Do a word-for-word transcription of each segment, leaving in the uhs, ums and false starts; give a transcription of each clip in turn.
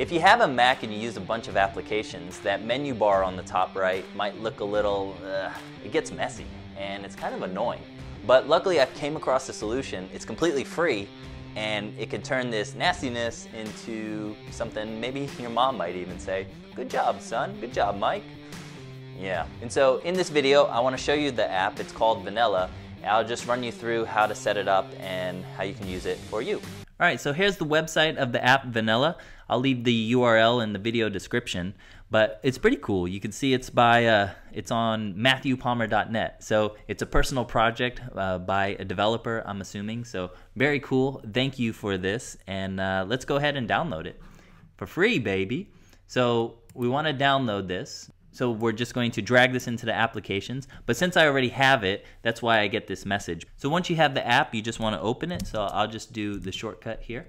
If you have a Mac and you use a bunch of applications, that menu bar on the top right might look a little, uh, it gets messy and it's kind of annoying. But luckily I came across a solution. It's completely free and it can turn this nastiness into something maybe your mom might even say, "Good job, son, good job, Mike." Yeah, and so in this video, I wanna show you the app. It's called Vanilla. I'll just run you through how to set it up and how you can use it for you. All right, so here's the website of the app Vanilla. I'll leave the U R L in the video description, but it's pretty cool. You can see it's by uh, it's on matthew palmer dot net. So it's a personal project uh, by a developer, I'm assuming. So very cool. Thank you for this, and uh, let's go ahead and download it for free, baby. So we want to download this. So we're just going to drag this into the applications, but since I already have it, that's why I get this message. So once you have the app, you just want to open it. So I'll just do the shortcut here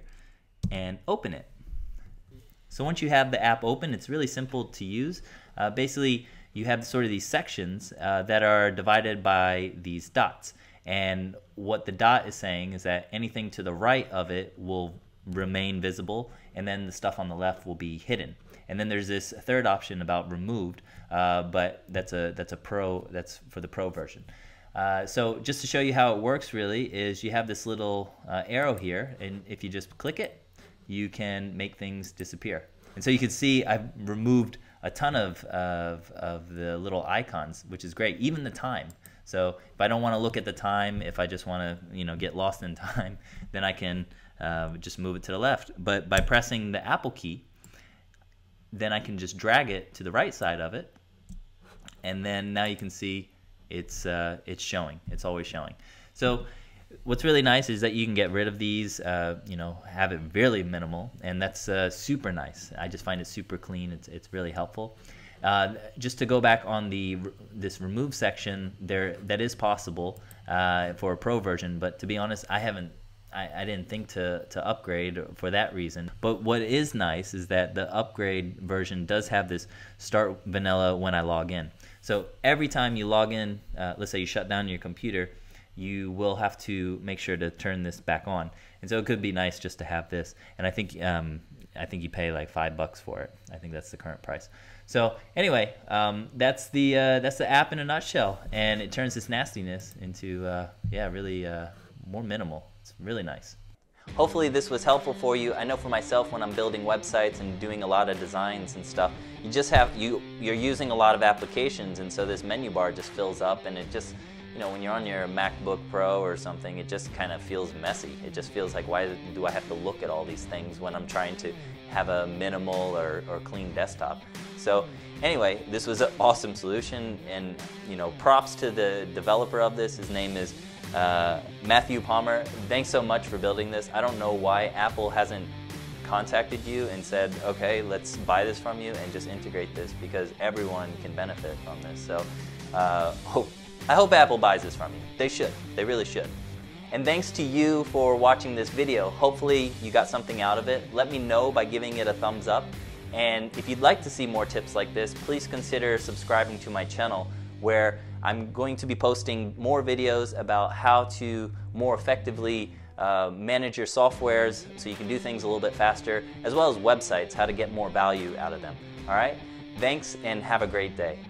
and open it. So once you have the app open, it's really simple to use. Uh, basically, you have sort of these sections uh, that are divided by these dots. And what the dot is saying is that anything to the right of it will remain visible, and then the stuff on the left will be hidden. And then there's this third option about removed, uh, but that's a that's a pro that's for the pro version. Uh, so just to show you how it works, really, is you have this little uh, arrow here, and if you just click it, you can make things disappear. And so you can see I've removed a ton of of, of the little icons, which is great. Even the time. So if I don't want to look at the time, if I just want to, you know, get lost in time, then I can uh, just move it to the left. But by pressing the Apple key, then I can just drag it to the right side of it, and then now you can see it's uh, it's showing. It's always showing. So what's really nice is that you can get rid of these, uh, you know, have it really minimal, and that's uh, super nice. I just find it super clean. It's it's really helpful. Uh, just to go back on the this remove section, there that is possible uh, for a pro version, but to be honest, I haven't. I, I didn't think to, to upgrade for that reason. But what is nice is that the upgrade version does have this start Vanilla when I log in. So every time you log in, uh, let's say you shut down your computer, you will have to make sure to turn this back on. And so it could be nice just to have this. And I think um, I think you pay like five bucks for it. I think that's the current price. So anyway, um, that's the uh, that's the app in a nutshell. And it turns this nastiness into uh, yeah, really uh, more minimal. It's really nice. Hopefully this was helpful for you. I know for myself, when I'm building websites and doing a lot of designs and stuff, you just have you you're using a lot of applications, and so this menu bar just fills up, and it just, you know, when you're on your MacBook Pro or something, it just kind of feels messy. It just feels like, why do I have to look at all these things when I'm trying to have a minimal or, or clean desktop? So anyway, this was an awesome solution, and you know, props to the developer of this. His name is Uh, Matthew Palmer. Thanks so much for building this. I don't know why Apple hasn't contacted you and said, okay, let's buy this from you and just integrate this, because everyone can benefit from this. So uh, hope, I hope Apple buys this from you. They should. They really should. And thanks to you for watching this video. Hopefully you got something out of it. Let me know by giving it a thumbs up. And if you'd like to see more tips like this, please consider subscribing to my channel, where I'm going to be posting more videos about how to more effectively uh, manage your softwares so you can do things a little bit faster, as well as websites, how to get more value out of them. All right? Thanks, and have a great day.